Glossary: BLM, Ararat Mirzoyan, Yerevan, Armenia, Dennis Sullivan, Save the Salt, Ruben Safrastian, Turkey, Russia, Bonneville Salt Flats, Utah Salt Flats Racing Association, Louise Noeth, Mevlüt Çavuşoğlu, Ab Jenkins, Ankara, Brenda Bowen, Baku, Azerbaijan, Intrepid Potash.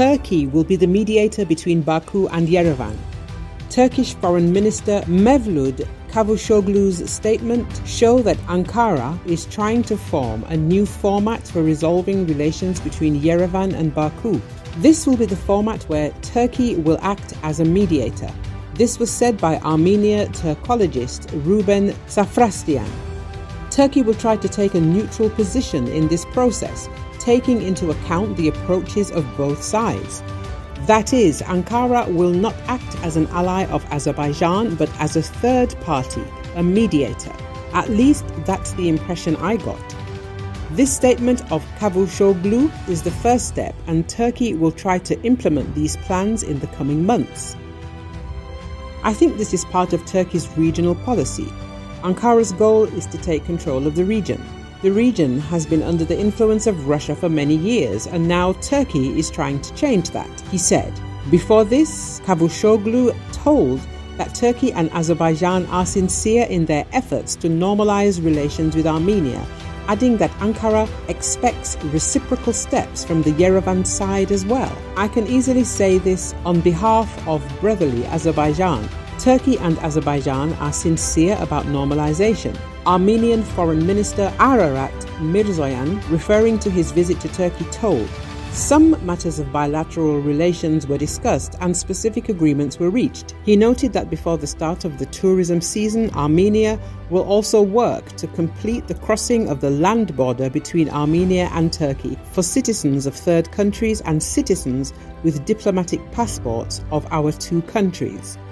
Turkey will be the mediator between Baku and Yerevan. Turkish Foreign Minister Mevlüt Çavuşoğlu's statement show that Ankara is trying to form a new format for resolving relations between Yerevan and Baku. This will be the format where Turkey will act as a mediator. This was said by Armenian Turkologist Ruben Safrastian. Turkey will try to take a neutral position in this process, taking into account the approaches of both sides. That is, Ankara will not act as an ally of Azerbaijan, but as a third party, a mediator. At least that's the impression I got. This statement of Çavuşoğlu is the first step, and Turkey will try to implement these plans in the coming months. I think this is part of Turkey's regional policy. Ankara's goal is to take control of the region. The region has been under the influence of Russia for many years, and now Turkey is trying to change that, he said. Before this, Çavuşoğlu told that Turkey and Azerbaijan are sincere in their efforts to normalize relations with Armenia, adding that Ankara expects reciprocal steps from the Yerevan side as well. I can easily say this on behalf of brotherly Azerbaijan. Turkey and Azerbaijan are sincere about normalization. Armenian Foreign Minister Ararat Mirzoyan, referring to his visit to Turkey, told, "Some matters of bilateral relations were discussed and specific agreements were reached." He noted that before the start of the tourism season, Armenia will also work to complete the crossing of the land border between Armenia and Turkey for citizens of third countries and citizens with diplomatic passports of our two countries.